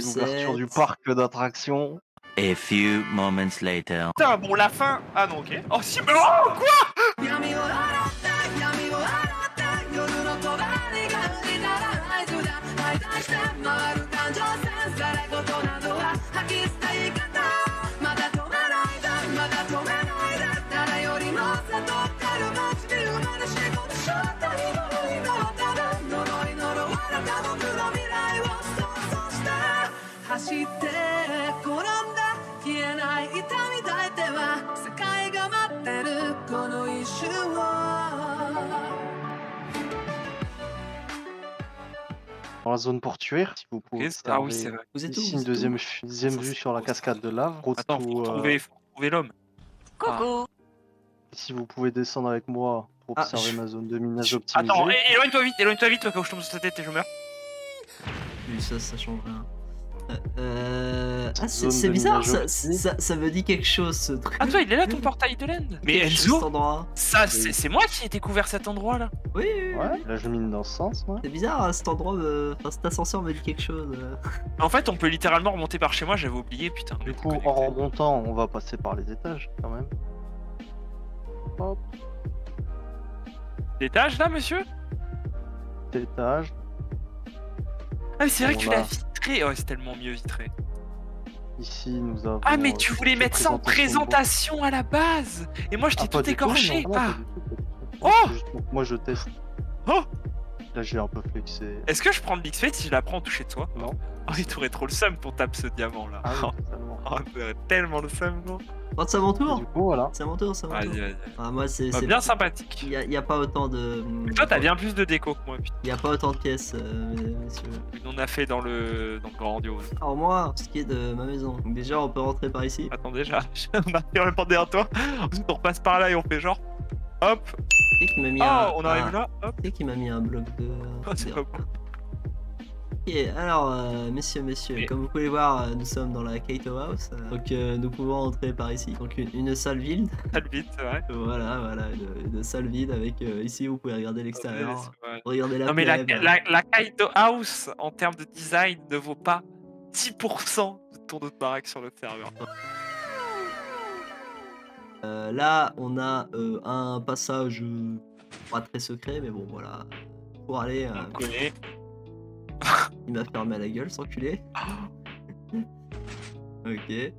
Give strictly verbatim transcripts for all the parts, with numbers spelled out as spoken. souvenez l'ouverture du parc d'attractions. A few moments later. Putain, bon, la fin. Ah non, ok. Oh si, mais oh, quoi? Dans la zone portuaire, si vous pouvez. Okay, ah oui, c'est vrai. Vous êtes ici, où, une deuxième, où deuxième vue sur la cascade de lave. Attends, faut retrouver euh... l'homme. Coucou. Si vous pouvez descendre avec moi pour observer ah, je... ma zone de minage optimisée. Attends, éloigne-toi vite, éloigne-toi vite, quand je tombe sur ta tête et je meurs. Oui, ça, ça change rien. Euh... Ah, c'est bizarre, ça, ça, ça me dit quelque chose ce truc. Ah, toi, il est là ton portail de l'Inde. Mais Enzo, ça, c'est moi qui ai découvert cet endroit là. Oui, oui, ouais, oui. Là, je mine dans ce sens. Ouais. C'est bizarre, hein, cet endroit, me... enfin, cet ascenseur me dit quelque chose. Euh... En fait, on peut littéralement remonter par chez moi, j'avais oublié, putain. Du coup, en remontant, on va passer par les étages quand même. Hop. L'étage là, monsieur? L'étage. Ah, mais c'est vrai que tu l'as vitré. Oh, c'est tellement mieux vitré. Ici, nous avons. Ah, mais tu voulais mettre ça en présentation à la base. Et moi, je t'ai tout écorché. Ah. Oh. Moi, je teste. Oh. Là, j'ai un peu flexé. Est-ce que je prends de l'X F A T si je la prends en toucher de toi? Non. Oh, il t'aurait trop le seum pour taper ce diamant là. Ah, oh, t'aurais tellement le seum, gros. Oh, c'est à mon tour. Du coup, voilà. C'est à mon tour, c'est à mon tour. Vas-y, vas-y. Ah, moi, c'est bah, bien sympathique. Il n'y a, a pas autant de. Mais toi, t'as bien plus de déco que moi. Il n'y a pas autant de pièces, euh, messieurs. On a fait dans le dans le grandiose. Alors, moi, ce qui est de ma maison. Donc, déjà, on peut rentrer par ici. Attends, déjà, on arrive à la porte derrière toi. Ensuite, on repasse par là et on fait genre. Hop. C'est qui m'a mis, oh, un... on arrive ah, là. Hop. C'est qui m'a mis un bloc de. Oh, c'est pas bon. Ok, alors euh, messieurs, messieurs, oui. Comme vous pouvez le voir, euh, nous sommes dans la Kaito House, euh, donc euh, nous pouvons entrer par ici. Donc une, une salle vide. Salle vide, c'est vrai. Voilà, voilà, une, une salle vide avec euh, ici vous pouvez regarder l'extérieur, oh, regarder la. Non mais la, la, la Kaito House en termes de design ne vaut pas dix pour cent de ton autre baraque sur le serveur. Oh. Euh, là, on a euh, un passage euh, pas très secret, mais bon voilà, pour aller. Euh, on connaît. Il m'a fermé à la gueule, sans culé. Ok.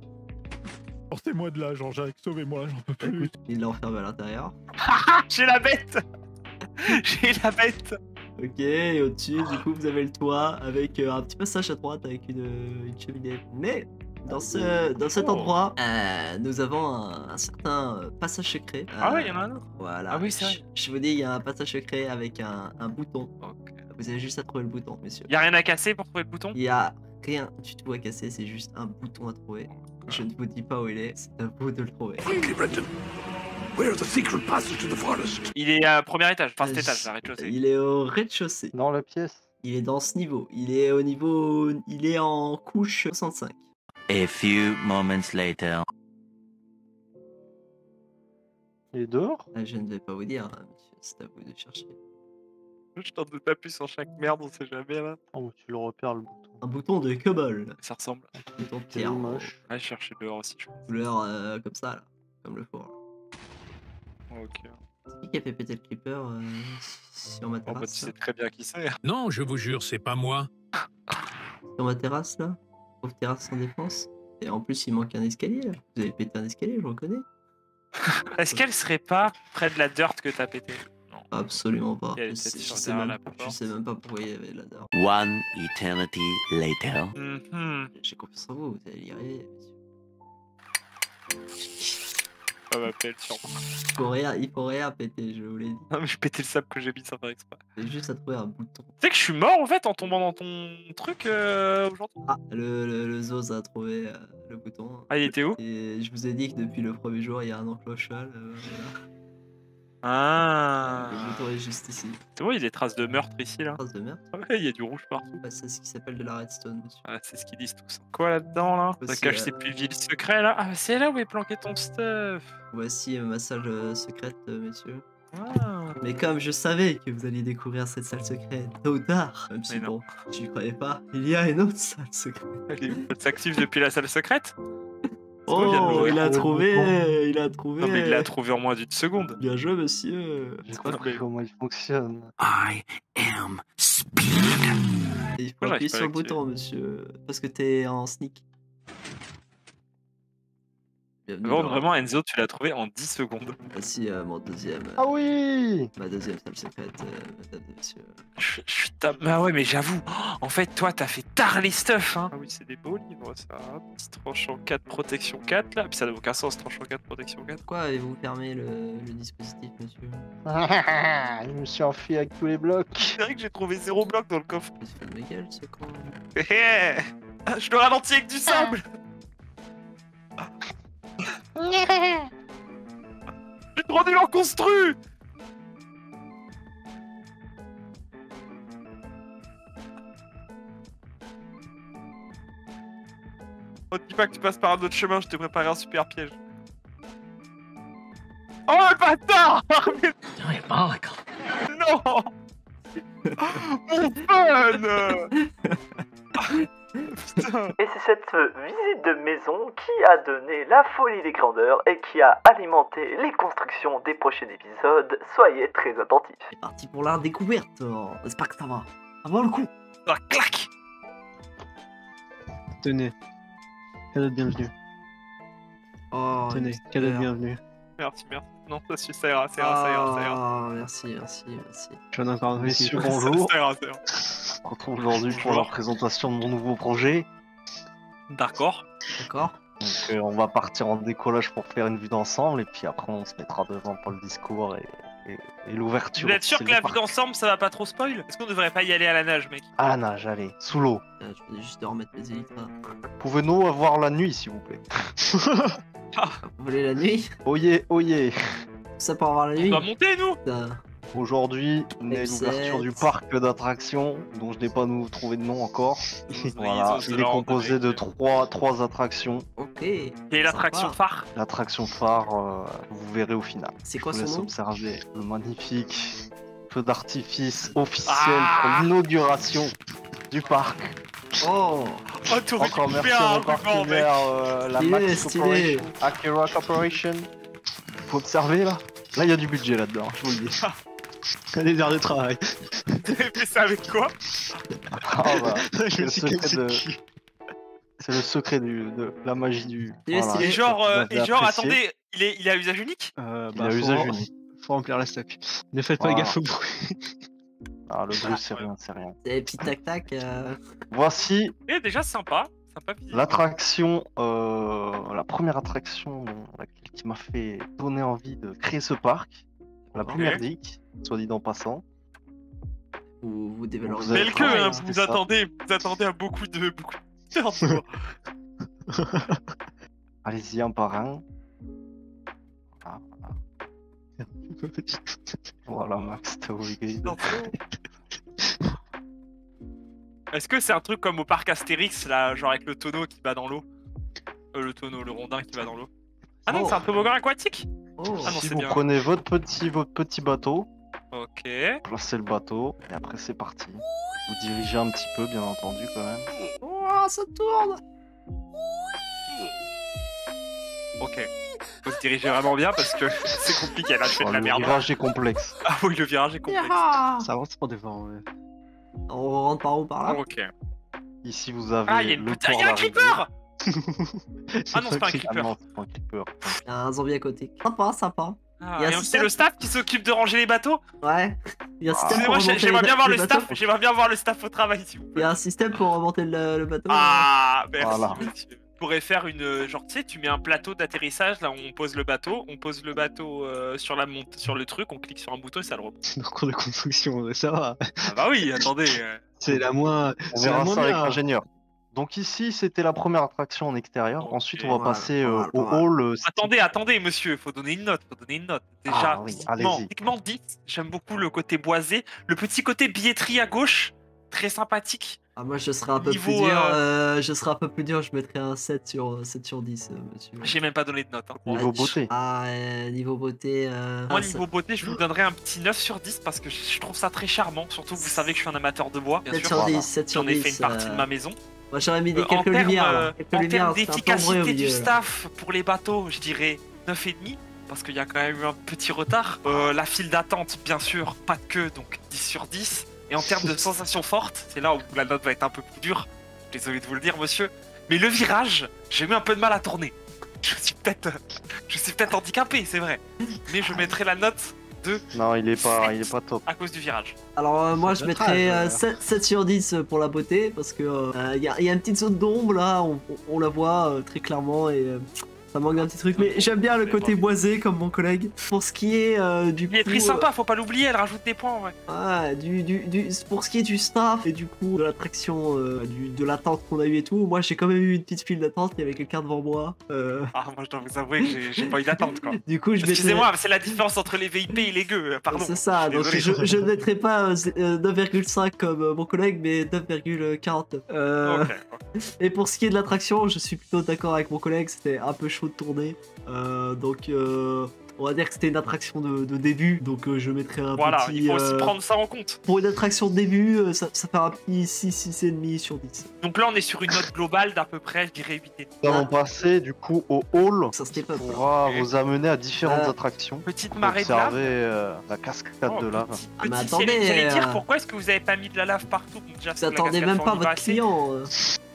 Portez-moi de là, Jean-Jacques, sauvez-moi, j'en peux plus. Il l'a enfermé à l'intérieur. J'ai la bête. J'ai la bête. Ok, et au-dessus, du coup, vous avez le toit avec euh, un petit passage à droite avec une, une cheminée. Mais dans, ce, dans cet endroit, euh, nous avons un, un certain passage secret. Euh, ah ouais, il y en a un autre. Voilà. Ah oui, c'est vrai. Je, je vous dis, il y a un passage secret avec un, un bouton. Okay. Vous avez juste à trouver le bouton, messieurs. Y'a rien à casser pour trouver le bouton? Y'a rien du tout à casser, c'est juste un bouton à trouver. Je ne vous dis pas où il est, c'est à vous de le trouver. Il est à premier étage, enfin cet étage, rez-de-chaussée. Il est au rez-de-chaussée. Dans la pièce. Il est dans ce niveau, il est au niveau... Il est en couche soixante-cinq. A few moments later. Il est dehors? Je ne vais pas vous dire, monsieur, c'est à vous de chercher. Je t'en doute pas plus sur chaque merde, on sait jamais là. Oh, tu le repères le bouton. Un bouton de cobble. Ça ressemble. Un bouton de pierre. Moche. Ouais, chercher dehors aussi. Je couleur euh, comme ça là. Comme le four. Oh, ok. C'est qui qui a fait péter le creeper euh, sur ma terrasse? Oh, bah, tu sais très bien qui c'est. Non, je vous jure, c'est pas moi. Sur ma terrasse là. Pauvre terrasse sans défense. Et en plus, il manque un escalier là. Vous avez pété un escalier, je reconnais. Est-ce qu'elle serait pas près de la dirt que t'as pété? Absolument pas. Je sais, je, sais même, je sais même pas pourquoi il y avait la dame. One eternity later. Mm-hmm. J'ai confiance en vous, vous allez y arriver. Ça m'appelle sûrement. Il faut rien, il faut rien péter, je vous l'ai dit. Non mais je pétais le sable que j'ai mis sans faire exprès. J'ai juste à trouver un bouton. Tu sais que je suis mort en fait en tombant dans ton truc euh, aujourd'hui. Ah, le, le, le Zoz a trouvé euh, le bouton. Ah, il était où? Et je vous ai dit que depuis le premier jour, il y a un enclos cheval. Euh, voilà. Ah. Le bouton est juste ici. Tu vois, il y a des traces de meurtre ici là. Traces de meurtre. Ah ouais, il y a du rouge partout. Bah, c'est ce qui s'appelle de la redstone, monsieur. Ah, c'est ce qu'ils disent tous. Quoi là-dedans là? Ça cache ses plus vils secrets là. Ah, c'est là où est planqué ton stuff. Voici ma salle euh, secrète, euh, monsieur. Ah. Mais comme je savais que vous alliez découvrir cette salle secrète tôt ou tard, même si bon, j'y croyais pas, il y a une autre salle secrète. Il s'active depuis la salle secrète. Oh, il a trouvé, il a trouvé. Non, mais il l'a trouvé en moins d'une seconde. Bien joué, monsieur. J'ai compris comment il fonctionne. I am speed. Et il faut appuyer sur le bouton, monsieur, parce que t'es en sneak. Bon, vraiment, Enzo, tu l'as trouvé en dix secondes. Voici euh, mon deuxième. Euh, ah oui, ma deuxième salle secrète, euh, monsieur. Je, je tape. Bah ouais, mais j'avoue, oh, en fait, toi, t'as fait tard les stuff, hein. Ah oui, c'est des beaux livres, ça. Petit tranchant quatre, protection quatre, là. Puis ça n'a aucun sens, tranchant quatre, protection quatre. Quoi, et vous fermez le, le dispositif, monsieur? Je me suis enfui avec tous les blocs. C'est vrai que j'ai trouvé zéro bloc dans le coffre. Il se fait de ma gueule, ce con. Je le ralentis avec du sable. Ah. J'ai trop nul en construit. Oh, dis pas que tu passes par un autre chemin, je t'ai préparé un super piège. Oh le bâtard. Non. Mon fun. Putain. Et c'est cette visite de maison qui a donné la folie des grandeurs et qui a alimenté les constructions des prochains épisodes. Soyez très attentifs. C'est parti pour la découverte. J'espère que ça va. Avant le coup. Ah, clac. Tenez. Cadeau de bienvenue. Oh, tenez, cadeau de bienvenue. Merci, merci. Non, ça suffit, ça ira, ça ira, ça ira, ça ira. Merci, merci, merci. J'en ai encore un ici. Bonjour. Ça ira, ça ira. On se retrouve aujourd'hui pour la présentation de mon nouveau projet. D'accord. D'accord. Donc euh, on va partir en décollage pour faire une vue d'ensemble et puis après on se mettra devant pour le discours et, et, et l'ouverture. Vous êtes sûr que la vue d'ensemble ça va pas trop spoil? Est-ce qu'on devrait pas y aller à la nage, mec? À la nage, allez, sous l'eau. Euh, je voulais juste remettre mes élytras. Pouvez-nous avoir la nuit s'il vous plaît? Ah. Vous voulez la nuit? Oyez, oyez. Ça pour avoir la nuit? On va monter nous. Putain. Aujourd'hui, on est l'ouverture du parc d'attractions, dont je n'ai pas nous trouvé de nom encore. Voilà, il est composé de trois, trois attractions. Ok. Et l'attraction phare? L'attraction phare, euh, vous verrez au final. C'est quoi son nom? Observer le magnifique feu d'artifice officiel ah pour l'inauguration du parc. Oh, oh tout encore merci à mon partenaire, euh, la Max Corporation, Akira Corporation. Faut observer là. Là, il y a du budget là-dedans, je vous le dis. T'as des heures de travail. T'as fait ça avec quoi? Ah bah, c'est le secret de... C'est le secret du, de la magie du... Et, voilà, et genre, euh, et genre attendez, il est, il est à usage unique euh, bah, il est à usage unique. Faut remplir la stock. Ne faites voilà. pas gaffe au bruit. Ah, le bruit, c'est rien, c'est rien. Et puis tac-tac... Euh... Voici... Et déjà sympa. L'attraction, euh, la première attraction qui m'a fait donner envie de créer ce parc, la okay. première D I C, soit dit en passant. Vous, vous développez. Tel que hein, vous, vous attendez, vous attendez à beaucoup de beaucoup de Allez-y un par un. Voilà, voilà. Voilà Max, t'as oublié. Est-ce que c'est un truc comme au parc Astérix, là, genre avec le tonneau qui va dans l'eau? euh, Le tonneau, le rondin qui va dans l'eau. Ah non, oh, c'est un toboggan aquatique. Oh. Ah non, si vous bien. Prenez votre petit, votre petit bateau, ok. Placez le bateau, et après c'est parti. Vous dirigez un petit peu, bien entendu, quand même. Oh, ça tourne. Ok. Faut se diriger vraiment bien parce que c'est compliqué, là, je fais oh, de la merde. Le virage est complexe. Ah oui, le virage est complexe. Yeah. Ça avance pour devant, ouais. On rentre par où? Par là? Ok. Ici vous avez. Ah, il y a, une le y a un creeper. Ah non, c'est pas un creeper. Ah non, c'est pas un creeper. Il y a un zombie à côté. Sympa, sympa. Ah, c'est le staff qui s'occupe de ranger les bateaux? Ouais. Il y a un système. Ah, pour j'aimerais bien voir le staff. J'aimerais bien voir le staff au travail. Si vous voulez. Il y a un système pour remonter le, le bateau. Ah, merci. Voilà. Pourrait faire une genre tu sais tu mets un plateau d'atterrissage là où on pose le bateau on pose le bateau euh, sur la monte sur le truc on clique sur un bouton et ça le remonte. C'est en cours de construction ça va. Ah bah oui attendez. C'est la moins on verra ça avec l'ingénieur. Donc ici c'était la première attraction en extérieur okay. Ensuite on va voilà, passer euh, voilà, voilà. au hall. Euh, attendez attendez monsieur faut donner une note faut donner une note déjà ah, oui. Techniquement dix j'aime beaucoup le côté boisé le petit côté billetterie à gauche très sympathique. Ah, moi je serai un peu niveau, plus dur, euh... Euh, je serai un peu plus dur, je mettrai un sept sur dix, monsieur. J'ai même pas donné de note. Hein. Niveau beauté. Ah, euh, niveau beauté... Euh... Moi, ah, niveau ça... beauté, je vous donnerai un petit neuf sur dix parce que je trouve ça très charmant. Surtout, vous savez que je suis un amateur de bois, bien sept sûr. sur dix, voilà. sept J'en ai fait une partie euh... de ma maison. Moi, j'aurais mis des euh, quelques lumières. En termes d'efficacité du staff pour les bateaux, je dirais neuf virgule cinq. Parce qu'il y a quand même eu un petit retard. Euh, la file d'attente, bien sûr, pas de queue, donc dix sur dix. Et en termes de sensations fortes, c'est là où la note va être un peu plus dure. Désolé de vous le dire, monsieur. Mais le virage, j'ai eu un peu de mal à tourner. Je suis peut-être je suis peut-être handicapé, c'est vrai. Mais je mettrai la note de... Non, il est pas, il est pas top. À cause du virage. Alors euh, moi, je mettrai euh, sept sur dix pour la beauté. Parce que euh, y a, y a une petite zone d'ombre, là. On, on la voit euh, très clairement et... Euh... Ça manque d'un petit truc, mais j'aime bien le côté boisé comme mon collègue. Pour ce qui est euh, du coup... Il est très sympa, faut pas l'oublier, elle rajoute des points, ouais. Ah, du, du, du, pour ce qui est du staff et du coup de l'attraction, euh, de l'attente qu'on a eu et tout, moi j'ai quand même eu une petite file d'attente, il y avait quelqu'un devant moi. Euh... Ah, moi je dois vous avouer que j'ai pas eu d'attente, quoi. Du coup, je Excusez-moi, c'est la différence entre les V I P et les gueux, pardon. C'est ça, donc je ne mettrai pas euh, neuf virgule cinq comme euh, mon collègue, mais neuf virgule quarante. Euh... Okay, okay. Et pour ce qui est de l'attraction, je suis plutôt d'accord avec mon collègue, c'était un peu chaud de tourner, euh, donc euh, on va dire que c'était une attraction de, de début, donc euh, je mettrai un voilà, petit... Voilà, il faut euh, aussi prendre ça en compte. Pour une attraction de début, euh, ça, ça fait un petit six, six virgule cinq sur dix. Donc là, on est sur une note globale d'à peu près, je dirais huit. Nous allons passer du coup au hall, ça se pourra et... vous amener à différentes euh, attractions. Petite marée de lave. Euh, la cascade oh, de lave. Petit, ah, mais attendez, si allez, euh... dire pourquoi est-ce que vous avez pas mis de la lave partout. Donc, déjà, vous attendez même pas votre client. Euh...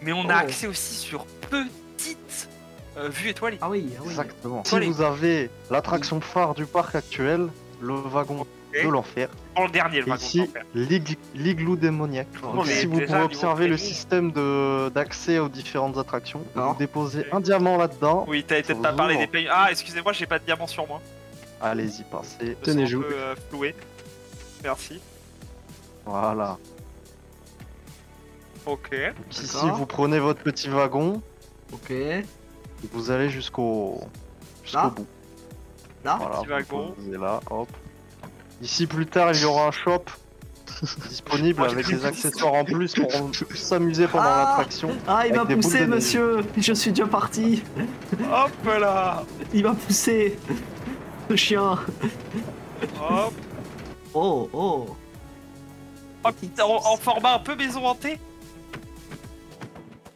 Mais on oh. a accès aussi sur petites... Euh, vue étoilée. Ah oui, ah oui. Exactement. Étoilée. Si vous avez l'attraction phare du parc actuel, le wagon okay. de l'enfer. En dernier, le et wagon ici, de l'enfer. Ici, l'igloo démoniaque. Donc, si vous pouvez observer le système d'accès aux différentes attractions, ah. vous déposez okay. un diamant là-dedans. Oui, t'as peut-être pas parlé des pays. Ah, excusez-moi, j'ai pas de diamant sur moi. Allez-y, passez. Tenez, jouez. Euh, floué. Merci. Voilà. Ok. Donc, ici, vous prenez votre petit wagon. Ok. Vous allez jusqu'au jusqu'au bout. Là, voilà, petit wagon. Vous êtes là, hop. Ici, plus tard, il y aura un shop disponible avec des accessoires en plus pour s'amuser pendant ah l'attraction. Ah, il m'a poussé, monsieur. Je suis déjà parti. Hop là. Il m'a poussé. Ce chien. Hop. Oh, oh. Oh putain, en format un peu maison hantée.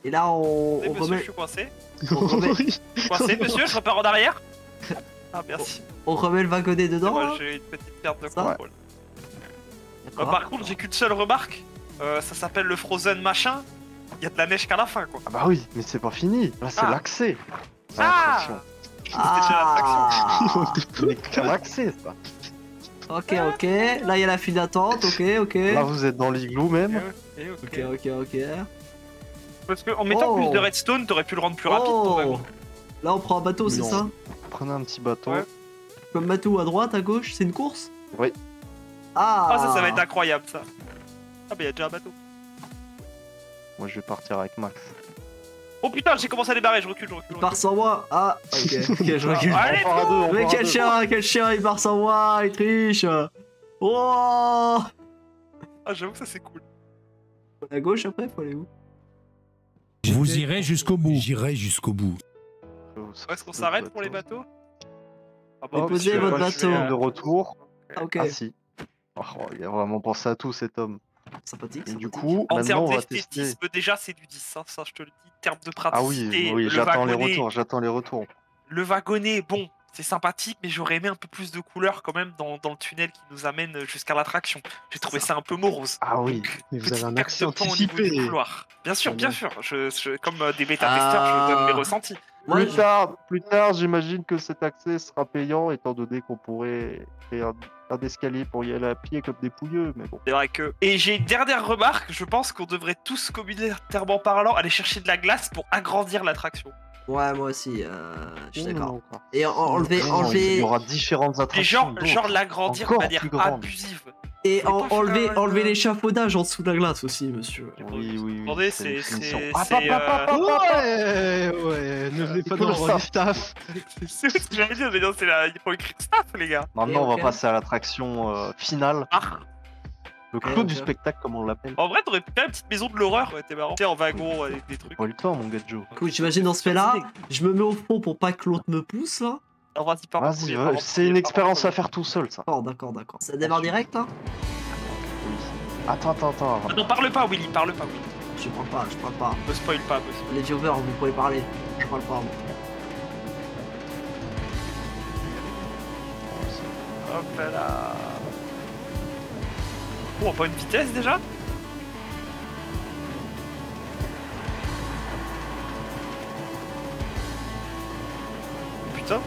Et là, on. Et on monsieur, remet... je suis coincé. On remet... Coincé, monsieur, je repars en arrière. Ah, merci. On remet le wagonnet dedans. Moi, j'ai une petite perte de contrôle. Euh, par contre, j'ai qu'une seule remarque. Euh, ça s'appelle le Frozen machin. Il y a de la neige qu'à la fin, quoi. Ah, bah oui, mais c'est pas fini. Là, c'est ah. l'accès. Ah Ah C'est l'accès, ça. Ok, ok. Là, il y a la file d'attente. Ok, ok. Là, vous êtes dans l'igloo même. Okay, okay. ok, ok, ok. Parce que en mettant oh. plus de redstone, t'aurais pu le rendre plus rapide ton wagon. Là on prend un bateau, c'est ça? Prenez un petit bateau. Ouais. Comme bateau à droite, à gauche, c'est une course? Oui. Ah. Ah ça, ça va être incroyable ça. Ah mais y'a déjà un bateau. Moi je vais partir avec Max. Oh putain, j'ai commencé à débarrer, je recule, je recule. Il part sans moi. Ah ok, ok, je recule. Allez, on deux, mais quel chien, quel chien, il part sans moi, il triche. Oh. Ah j'avoue que ça c'est cool. À gauche après, faut aller où? Vous irez jusqu'au bout. J'irai jusqu'au bout. Est-ce qu'on s'arrête pour les bateaux? Ah bah, déposez votre bateau. De retour. Ah, ok. Ah, si. Oh, il a vraiment pensé à tout cet homme. Sympathique. Et du coup, en termes d'esthétisme, déjà c'est du dix. Hein, ça, je te le dis. En termes de praticité. Ah oui, oui, j'attends les retours. J'attends les retours. Le wagonnet, bon, c'est sympathique, mais j'aurais aimé un peu plus de couleurs quand même dans, dans le tunnel qui nous amène jusqu'à l'attraction. J'ai trouvé ça. ça un peu morose. Ah oui, mais vous avez un accès anticipé. Bien sûr, bien sûr. Je, je, comme des bêta-testeurs, ah. je donne mes ressentis. Plus oui. tard, plus tard, j'imagine que cet accès sera payant, étant donné qu'on pourrait faire un, un escalier pour y aller à pied comme des pouilleux, mais bon. C'est vrai que... Et j'ai une dernière remarque, je pense qu'on devrait tous, communautairement parlant, aller chercher de la glace pour agrandir l'attraction. Ouais, moi aussi, euh, je suis d'accord. Et enlever, enlever... Il y aura différentes attractions. Et genre l'agrandir de manière abusive. Et en, enlever, enlever l'échafaudage en dessous de la glace aussi, monsieur. Oui, oui, oui. C'est... Ah, pas, pas, pas, ouais, ouais, ne venez pas dans le rôle du staff. C'est ce que j'avais dit, mais non, c'est la... il faut écrire staff, les gars. Maintenant, on va passer à l'attraction finale. Le clou ouais, du spectacle, comme on l'appelle. En vrai, t'aurais pu faire une petite maison de l'horreur, ouais, t'es marrant. T'es en wagon avec des trucs. On le temps, mon gars, Joe. Écoute, j'imagine dans ce fait-là, je me mets au fond pour pas que l'autre me pousse, là. Non, vas-y, par contre. Vas-y, ouais, c'est une expérience à faire tout seul, ça. Oh, d'accord, d'accord. Ça démarre direct, hein. Oui. Attends, attends, attends. Ah, non, parle pas, Willy, parle pas, Willy. Je parle pas, je parle pas. Ne spoil pas, possible. Les viewers, vous pouvez parler. Je parle pas, moi. Hop là. Oh, on pas une vitesse déjà. Putain.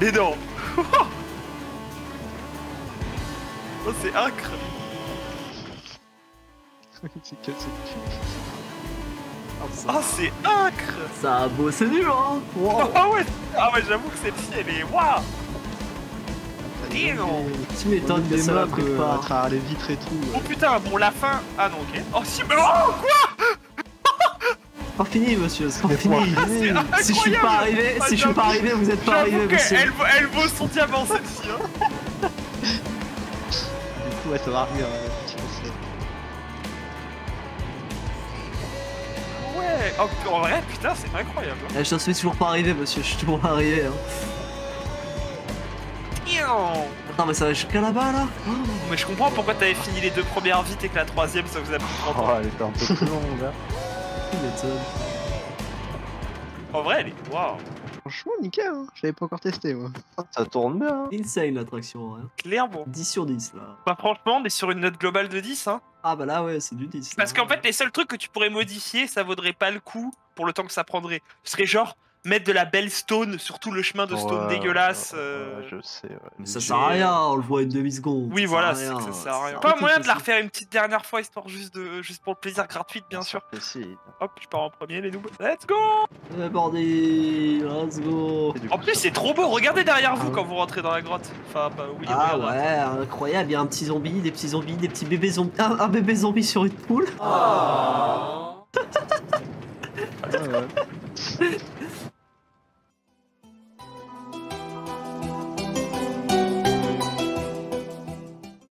Mais non. Oh, c'est acre. Ah, c'est acre. Ça a beau, c'est nul, hein. Wow. Ah ouais, ah ouais, j'avoue que cette fille, elle est... Waouh. Tu m'étonnes que ça va préparer à les vitres et tout. Oh putain, bon, la fin. Ah non, ok. Oh si, mais oh, quoi. C'est pas fini, monsieur, c'est pas fini. Si je suis pas arrivé, si je suis pas arrivé, vous êtes pas arrivé, monsieur. Elle vaut son diamant, cette fille. Du coup, elle va revenir. Ouais, en vrai, putain, c'est incroyable. Je suis toujours pas arrivé, monsieur, je suis toujours pas arrivé. Non mais ça va jusqu'à là-bas là. Mais je comprends pourquoi t'avais fini les deux premières vites et que la troisième ça vous a pris trente ans. Oh, elle était un peu plus longue là. En vrai elle est... Waouh. Franchement nickel hein, je l'avais pas encore testé moi. Ça tourne bien hein. Insane l'attraction hein. Claire bon. dix sur dix là. Bah franchement on est sur une note globale de dix hein. Ah bah là ouais c'est du dix. Parce qu'en fait les seuls trucs que tu pourrais modifier ça vaudrait pas le coup pour le temps que ça prendrait. Ce serait genre... mettre de la belle stone sur tout le chemin de stone ouais, dégueulasse. Euh... Ouais, je sais. Ouais. Mais ça sert à rien, on le voit une demi-seconde. Oui, ça voilà, c'est que ça sert à rien. Pas moyen de la refaire une petite dernière fois, histoire juste, de, juste pour le plaisir gratuit, bien, bien sûr. Sûr. Hop, je pars en premier, les doubles. Let's go. Eh, bordel, let's go. En plus, c'est trop beau, regardez derrière vous ah, quand vous rentrez dans la grotte. Enfin, bah oui. Ah ouais, là, incroyable, il y a un petit zombie, des petits zombies, des petits bébés zombies. Un, un bébé zombie sur une poule. Oh. Ah, ouais.